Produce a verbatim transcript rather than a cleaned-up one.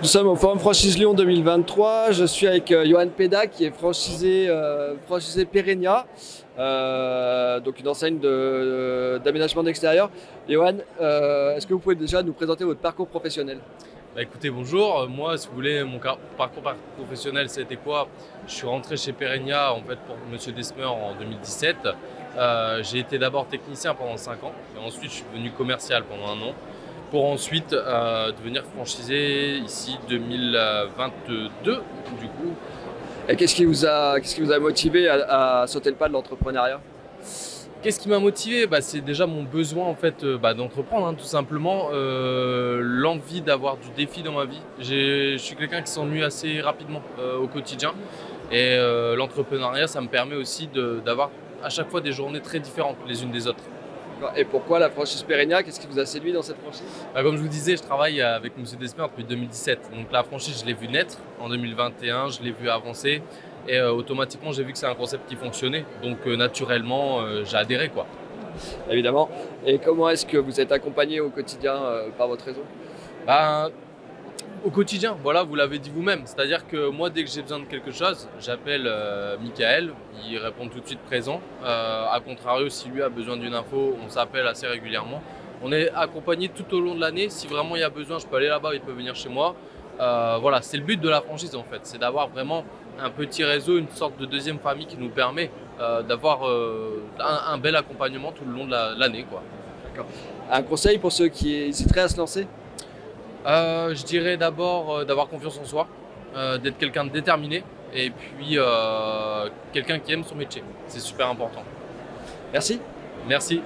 Nous sommes au Forum Franchise Lyon deux mille vingt-trois, je suis avec euh, Yohann Peda qui est franchisé, euh, franchisé Pérénia, euh, donc une enseigne d'aménagement de, de, d'extérieur. Yohann, euh, est-ce que vous pouvez déjà nous présenter votre parcours professionnel? Bah écoutez, bonjour, moi si vous voulez mon car parcours, parcours professionnel c'était quoi? Je suis rentré chez Pérénia en fait pour Monsieur Desmeur en deux mille dix-sept, euh, j'ai été d'abord technicien pendant cinq ans et ensuite je suis devenu commercial pendant un an. Pour ensuite euh, devenir franchisé ici deux mille vingt-deux du coup. Et qu'est-ce qui vous a, qu'est-ce qui vous a motivé à, à sauter le pas de l'entrepreneuriat? Qu'est-ce qui m'a motivé? Bah, c'est déjà mon besoin en fait bah, d'entreprendre, hein, tout simplement, euh, l'envie d'avoir du défi dans ma vie. Je suis quelqu'un qui s'ennuie assez rapidement euh, au quotidien et euh, l'entrepreneuriat ça me permet aussi d'avoir à chaque fois des journées très différentes les unes des autres. Et pourquoi la franchise Pérénia? Qu'est-ce qui vous a séduit dans cette franchise? Comme je vous disais, je travaille avec Monsieur Despert depuis deux mille dix-sept. Donc la franchise, je l'ai vue naître en deux mille vingt et un, je l'ai vue avancer et euh, automatiquement, j'ai vu que c'est un concept qui fonctionnait. Donc euh, naturellement, euh, j'ai adhéré quoi. Évidemment. Et comment est-ce que vous êtes accompagné au quotidien euh, par votre réseau? Ben, au quotidien, voilà, vous l'avez dit vous-même. C'est-à-dire que moi, dès que j'ai besoin de quelque chose, j'appelle euh, Michael, il répond tout de suite présent. Euh, a contrario, si lui a besoin d'une info, on s'appelle assez régulièrement. On est accompagné tout au long de l'année. Si vraiment il y a besoin, je peux aller là-bas, il peut venir chez moi. Euh, voilà, c'est le but de la franchise en fait, c'est d'avoir vraiment un petit réseau, une sorte de deuxième famille qui nous permet euh, d'avoir euh, un, un bel accompagnement tout le long de l'année, quoi. D'accord. Un conseil pour ceux qui hésiteraient à se lancer? Euh, je dirais d'abord euh, d'avoir confiance en soi, euh, d'être quelqu'un de déterminé et puis euh, quelqu'un qui aime son métier. C'est super important. Merci. Merci.